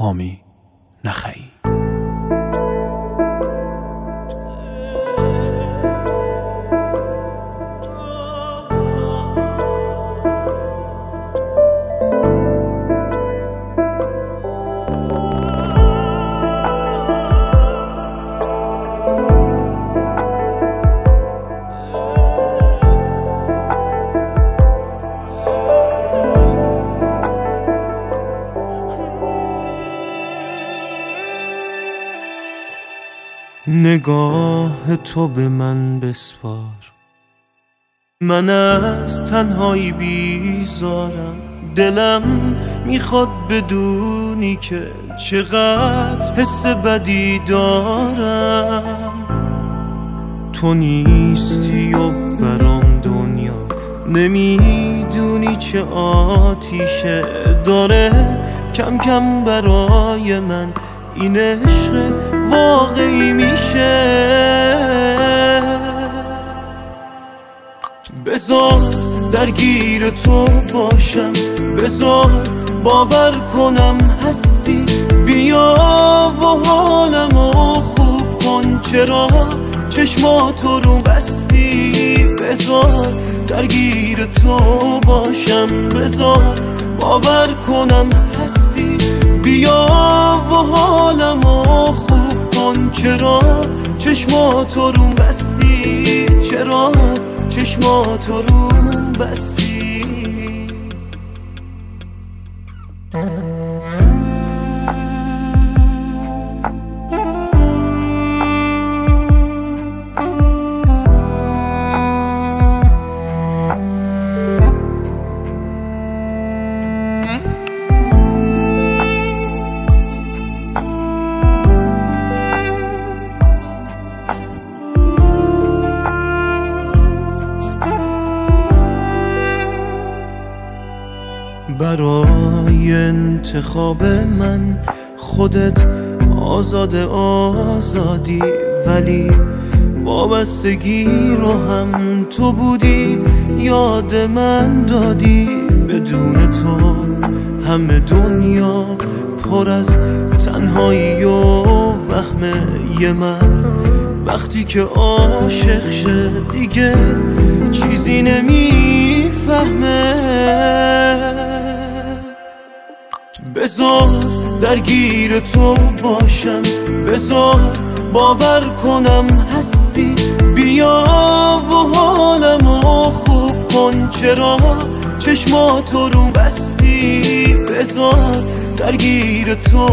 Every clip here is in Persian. حامی نخعی. نگاه تو به من بسپار، من از تنهایی بیزارم، دلم میخواد بدونی که چقدر حس بدی دارم. تو نیستی و برام دنیا، نمیدونی چه آتیشه داره کم کم برای من این عشق واقعی میشه. بذار درگیر تو باشم، بذار باور کنم هستی، بیا و حالمو خوب کن، چرا چشماتو رو بستی؟ بذار درگیر تو باشم، بذار باور کنم هستی، بیا و حالمو خوب کن، چرا چشماتو رو بستی؟ چرا چشماتو رو بستی؟ برای انتخاب من خودت آزادی، ولی وابستگی رو هم تو بودی یاد من دادی. بدون تو همه دنیا پر از تنهایی و وهم یه مرد، وقتی که عاشق شه دیگه چیزی نمیفهمه. بذار درگیر تو باشم، بذار باور کنم هستی، بیا و حالمو خوب کن، چرا چشماتو رو بستی؟ بذار درگیر تو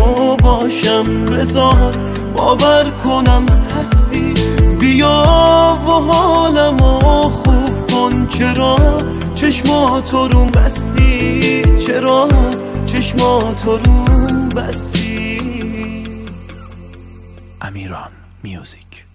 باشم، بذار باور کنم هستی، بیا و حالمو خوب کن، چرا چشماتو رو بستی؟ چرا چشماتو رو بستی؟ امیران میوزیک.